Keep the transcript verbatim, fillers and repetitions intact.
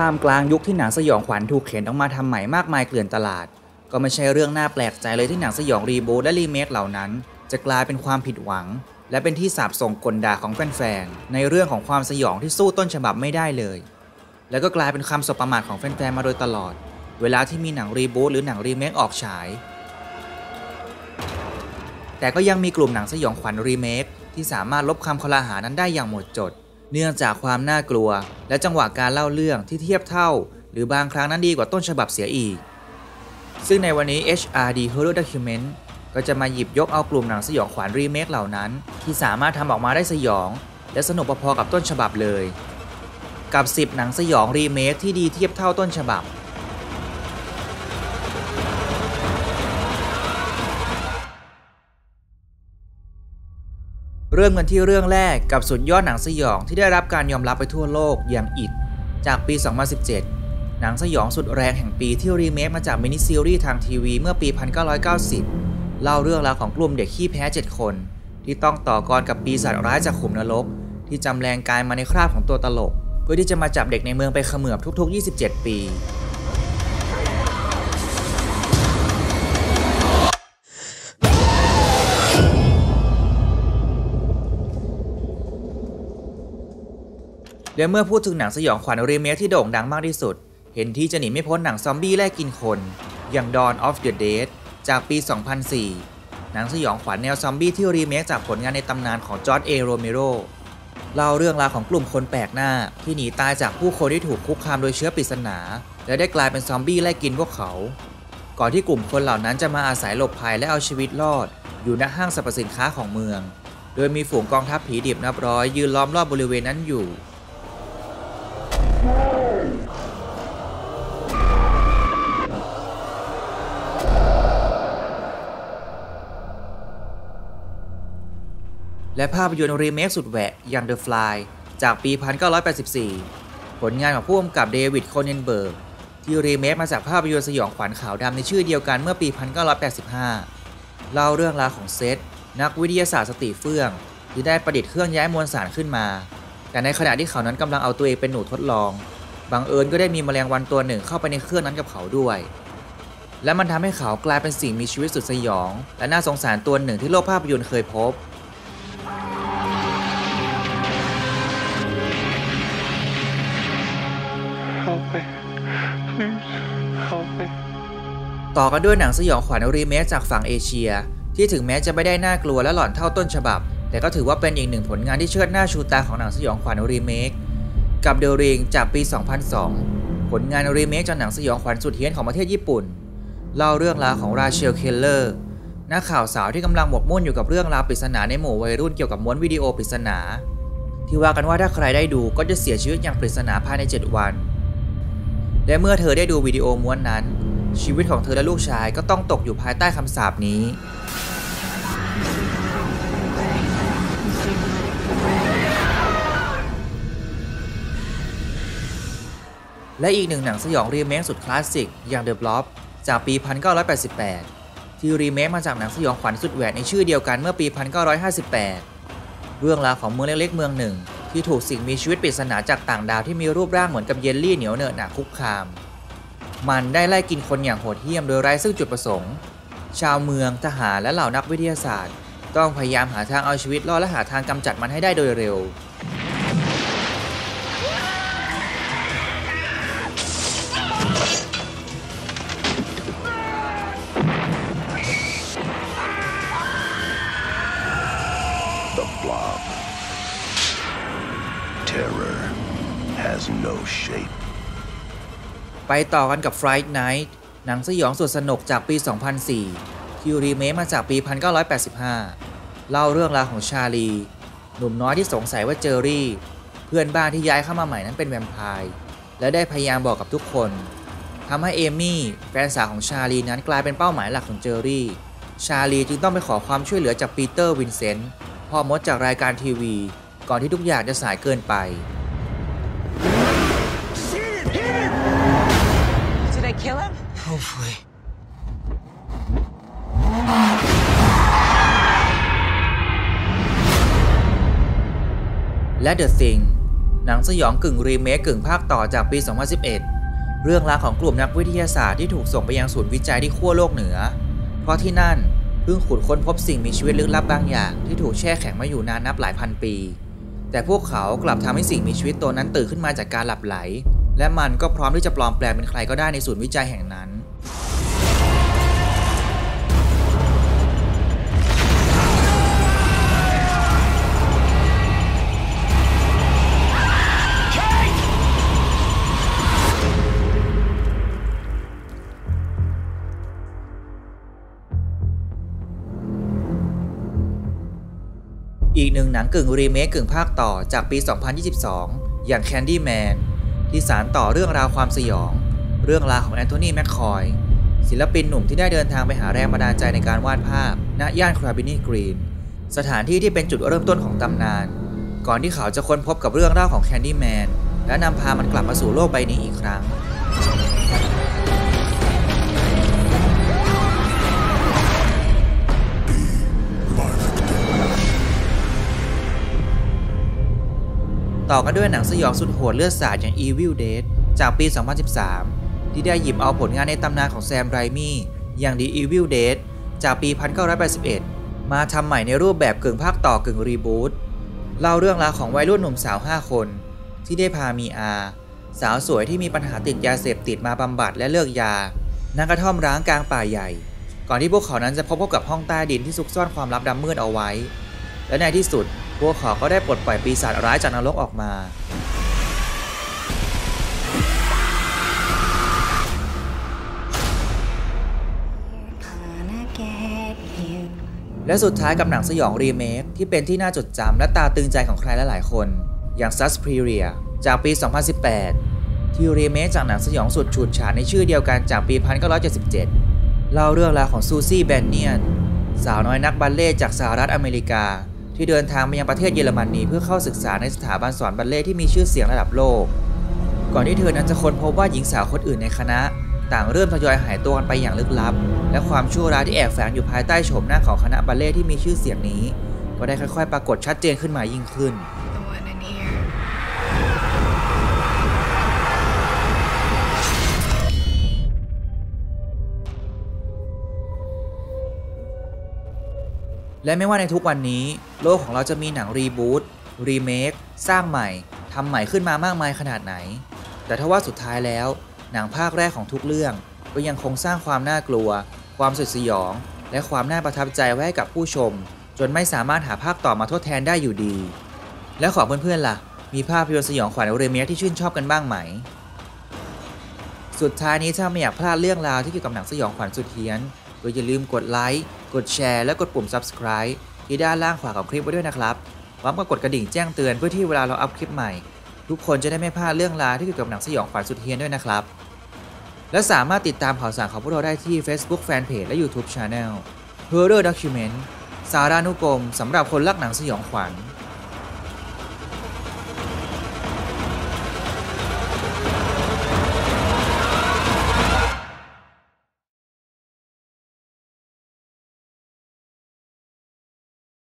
ท่ามกลางยุคที่หนังสยองขวัญถูกเข็นออกมาทำใหม่มากมายเกลื่อนตลาดก็ไม่ใช่เรื่องน่าแปลกใจเลยที่หนังสยองรีบูทและรีเมคเหล่านั้นจะกลายเป็นความผิดหวังและเป็นที่สาปส่งกลด่าของแฟนๆในเรื่องของความสยองที่สู้ต้นฉบับไม่ได้เลยและก็กลายเป็นคำสบประมาทของแฟนๆมาโดยตลอดเวลาที่มีหนังรีบูทหรือหนังรีเมคออกฉายแต่ก็ยังมีกลุ่มหนังสยองขวัญรีเมคที่สามารถลบคำคลาหานั้นได้อย่างหมดจดเนื่องจากความน่ากลัวและจังหวะการเล่าเรื่องที่เทียบเท่าหรือบางครั้งนั้นดีกว่าต้นฉบับเสียอีกซึ่งในวันนี้ เอช อาร์ ดี Horror Document ก็จะมาหยิบยกเอากลุ่มหนังสยองขวัญรีเมคเหล่านั้นที่สามารถทำออกมาได้สยองและสนุกพอๆกับต้นฉบับเลยกับสิบหนังสยองรีเมคที่ดีเทียบเท่าต้นฉบับเริ่มกันที่เรื่องแรกกับสุดยอดหนังสยองที่ได้รับการยอมรับไปทั่วโลกอย่างอิทจากปีสองพันสิบเจ็ดหนังสยองสุดแรงแห่งปีที่รีเมคมาจากมินิซีรีส์ทางทีวีเมื่อปีหนึ่งพันเก้าร้อยเก้าสิบเล่าเรื่องราวของกลุ่มเด็กขี้แพ้เจ็ดคนที่ต้องต่อกรกับปีศาจร้ายจากขุมนรกที่จำแรงกายมาในคราบของตัวตลกเพื่อที่จะมาจับเด็กในเมืองไปเขมือบทุกๆยี่สิบเจ็ดปีและเมื่อพูดถึงหนังสยองขวัญรีเมคที่โด่งดังมากที่สุดเห็นที่จะหนีไม่พ้นหนังซอมบี้แลกกินคนอย่าง Dawn of the Dead จากปีสองพันสี่หนังสยองขวัญแนวซอมบี้ที่รีเมคจากผลงานในตำนานของจอร์จ เอ โรเมโรเล่าเรื่องราวของกลุ่มคนแปลกหน้าที่หนีตายจากผู้คนที่ถูกคุกคามโดยเชื้อปริศนาและได้กลายเป็นซอมบี้ไล่กินพวกเขาก่อนที่กลุ่มคนเหล่านั้นจะมาอาศัยหลบภัยและเอาชีวิตรอดอยู่ณห้างสรรพสินค้าของเมืองโดยมีฝูงกองทัพผีดิบนับร้อยยืนล้อมรอบบริเวณนั้นอยู่และภาพยนตร์รีเมคสุดแหวะอย่าง The Fly จากปีหนึ่งพันเก้าร้อยแปดสิบสี่ผลงานของผู้กำกับเดวิดโคเนนเบิร์กที่รีเมคมาจากภาพยนตร์สยองขวัญขาวดำในชื่อเดียวกันเมื่อปีหนึ่งพันเก้าร้อยแปดสิบห้าเล่าเรื่องราวของเซธนักวิทยาศาสตร์สติเฟื่องที่ได้ประดิษฐ์เครื่องย้ายมวลสารขึ้นมาแต่ในขณะที่เขานั้นกำลังเอาตัวเองเป็นหนูทดลองบังเอิญก็ได้มีแมลงวันตัวหนึ่งเข้าไปในเครื่องนั้นกับเขาด้วยและมันทำให้เขากลายเป็นสิ่งมีชีวิตสุดสยองและน่าสงสารตัวหนึ่งที่โลกภาพยนตร์เคยพบต่อกันด้วยหนังสยองขวัญรีเมคจากฝั่งเอเชียที่ถึงแม้จะไม่ได้น่ากลัวและหลอนเท่าต้นฉบับแต่ก็ถือว่าเป็นอีกหนึ่งผลงานที่เชิดหน้าชูตาของหนังสยองขวัญรีเมคกับเดอะริงจากปีสองพันสองผลงานรีเมคจากหนังสยองขวัญสุดเฮี้ยนของประเทศญี่ปุ่นเล่าเรื่องราวของราเชล เคลเลอร์นักข่าวสาวที่กำลังหมกมุ่นอยู่กับเรื่องราวปริศนาในหมู่วัยรุ่นเกี่ยวกับม้วนวิดีโอปริศนาที่ว่ากันว่าถ้าใครได้ดูก็จะเสียชีวิตอย่างปริศนาภายในเจ็ดวันและเมื่อเธอได้ดูวิดีโอม้วนนั้นชีวิตของเธอและลูกชายก็ต้องตกอยู่ภายใต้คำสาปนี้และอีกหนึ่งหนังสยองรีเมคสุดคลาสสิกอย่าง The Blob จากปีหนึ่งพันเก้าร้อยแปดสิบแปดที่รีเมคมาจากหนังสยองขวัญสุดแหวกในชื่อเดียวกันเมื่อปีหนึ่งพันเก้าร้อยห้าสิบแปดเรื่องราวของเมืองเล็กๆเมืองหนึ่งที่ถูกสิ่งมีชีวิตปริศนาจากต่างดาวที่มีรูปร่างเหมือนกับเยลลี่เหนียวเนอะหนาคุกคามมันได้ไล่กินคนอย่างโหดเหี้ยมโดยไร้ซึ่งจุดประสงค์ชาวเมืองทหารและเหล่านักวิทยาศาสตร์ต้องพยายามหาทางเอาชีวิตรอดและหาทางกำจัดมันให้ได้โดยเร็วไปต่อกันกับ Fright Night หนังสยองสุดสนุกจากปีสองพันสี่ที่รีเมคมาจากปีหนึ่งพันเก้าร้อยแปดสิบห้าเล่าเรื่องราวของชาลีหนุ่มน้อยที่สงสัยว่าเจอรี่เพื่อนบ้านที่ย้ายเข้ามาใหม่นั้นเป็นแวมไพร์และได้พยายามบอกกับทุกคนทำให้เอมี่แฟนสาวของชาลีนั้นกลายเป็นเป้าหมายหลักของเจอรี่ชาลีจึงต้องไปขอความช่วยเหลือจากปีเตอร์วินเซนต์พ่อมดจากรายการทีวีก่อนที่ทุกอย่างจะสายเกินไปKill him? Hopefully. และ The Thing หนังสยองกึ่งรีเมคกึ่งภาคต่อจากปีสองพันสิบเอ็ดเรื่องราวของกลุ่มนักวิทยาศาสตร์ที่ถูกส่งไปยังศูนย์วิจัยที่ขั้วโลกเหนือเพราะที่นั่นเพิ่งขุดค้นพบสิ่งมีชีวิตลึกลับบางอย่างที่ถูกแช่แข็งมาอยู่นานนับหลายพันปีแต่พวกเขากลับทำให้สิ่งมีชีวิตตัวนั้นตื่นขึ้นมาจากการหลับไหลและมันก็พร้อมที่จะปลอมแปลงเป็นใครก็ได้ในศูนย์วิจัยแห่งนั้นอีกหนึ่งหนังกึ่งรีเมคกึ่งภาคต่อจากปีสองพันยี่สิบสองอย่าง Candyman ที่สานต่อเรื่องราวความสยองเรื่องราวของแอนโทนีแมคคอยศิลปินหนุ่มที่ได้เดินทางไปหาแรงบันดาลใจในการวาดภาพณย่านคราบินีกรีนสถานที่ที่เป็นจุดเริ่มต้นของตำนานก่อนที่เขาจะค้นพบกับเรื่องเล่าของ Candyman และนำพามันกลับมาสู่โลกใบนี้อีกครั้งต่อกันด้วยหนังสยองสุดโหดเลือดสาดอย่าง Evil Dead จากปีสองพันสิบสามที่ได้หยิบเอาผลงานในตำนานของแซมไรมี่อย่าง The Evil Dead จากปีหนึ่งพันเก้าร้อยแปดสิบเอ็ดมาทำใหม่ในรูปแบบกึ่งภาคต่อกึ่งรีบูทเล่าเรื่องราวของวัยรุ่นหนุ่มสาวห้าคนที่ได้พามีอาสาวสวยที่มีปัญหาติดยาเสพติดมาบำบัดและเลิกยาณกระท่อมร้างกลางป่าใหญ่ก่อนที่พวกเขานั้นจะพบกับห้องใต้ดินที่ซุกซ่อนความลับดำมืดเอาไว้และในที่สุดพวกเขาก็ได้ปลดปล่อยปีศาจร้ายจากนรกออกมาและสุดท้ายกับหนังสยองรีเมคที่เป็นที่น่าจดจำและตาตึงใจของใครหลายๆคนอย่าง Suspiria จากปีสองพันสิบแปดที่รีเมคจากหนังสยองสุดฉูดฉาดในชื่อเดียวกันจากปีหนึ่งพันเก้าร้อยเจ็ดสิบเจ็ดเล่าเรื่องราวของซูซี่แบนเนียนสาวน้อยนักบัลเล่ต์จากสหรัฐอเมริกาที่เดินทางไปยังประเทศเยอรมนีเพื่อเข้าศึกษาในสถาบันสอนบัลเล่ที่มีชื่อเสียงระดับโลกก่อนที่เธอนั้นจะค้นพบว่าหญิงสาวคนอื่นในคณะต่างเริ่มทยอยหายตัวกันไปอย่างลึกลับและความชั่วร้ายที่แอบแฝงอยู่ภายใต้โฉมหน้าของคณะบัลเล่ที่มีชื่อเสียงนี้ก็ได้ค่อยๆปรากฏชัดเจนขึ้นมายิ่งขึ้นและไม่ว่าในทุกวันนี้โลกของเราจะมีหนังรีบูตรีเมคสร้างใหม่ทำใหม่ขึ้นมามากมายขนาดไหนแต่ถ้าว่าสุดท้ายแล้วหนังภาคแรกของทุกเรื่องก็ยังคงสร้างความน่ากลัวความสยดสยองและความน่าประทับใจไว้ให้กับผู้ชมจนไม่สามารถหาภาคต่อมาทดแทนได้อยู่ดีและขอเพื่อนๆล่ะมีภาพยนตร์สยองขวัญรีเมคที่ชื่นชอบกันบ้างไหมสุดท้ายนี้ถ้าไม่อยากพลาดเรื่องราวที่เกี่ยวกับหนังสยองขวัญสุดเฮี้ยนก็อย่าลืมกดไลค์กดแชร์และกดปุ่ม ซับสไครบ์ ที่ด้านล่างขวาของคลิปไว้ด้วยนะครับพร้อมกับกดกระดิ่งแจ้งเตือนเพื่อที่เวลาเราอัพคลิปใหม่ทุกคนจะได้ไม่พลาดเรื่องราวที่เกี่ยวกับหนังสยองขวัญสุดเฮี้ยนด้วยนะครับและสามารถติดตามข่าวสารของพวกเราได้ที่ Facebook Fanpage และ YouTube Channel Horror Document สารานุกรมสำหรับคนรักหนังสยองขวัญ